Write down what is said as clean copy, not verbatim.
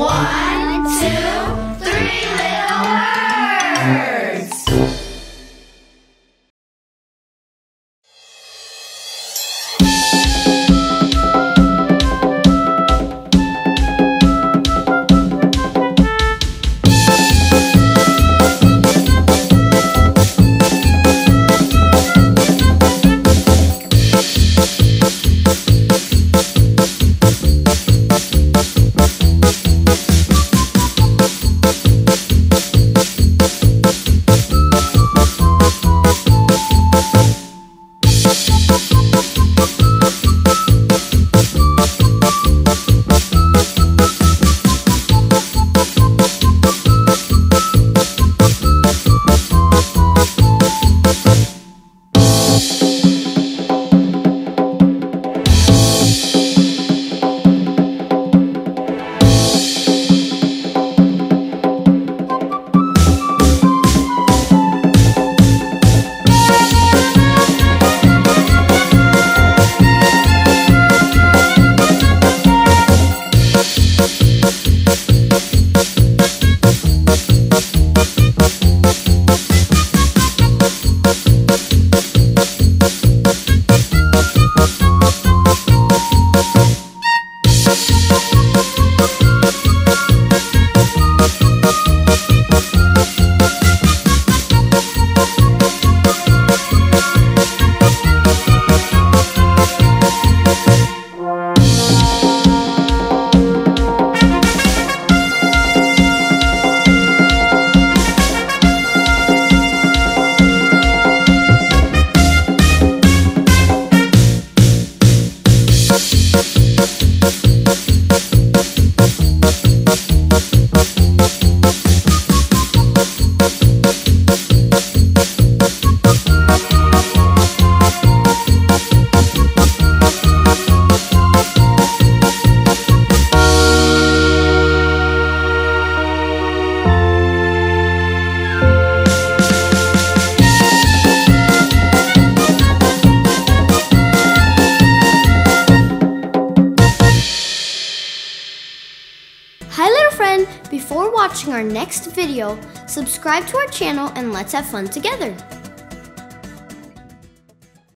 1, 2, 3 little words. Before watching our next video, subscribe to our channel and let's have fun together.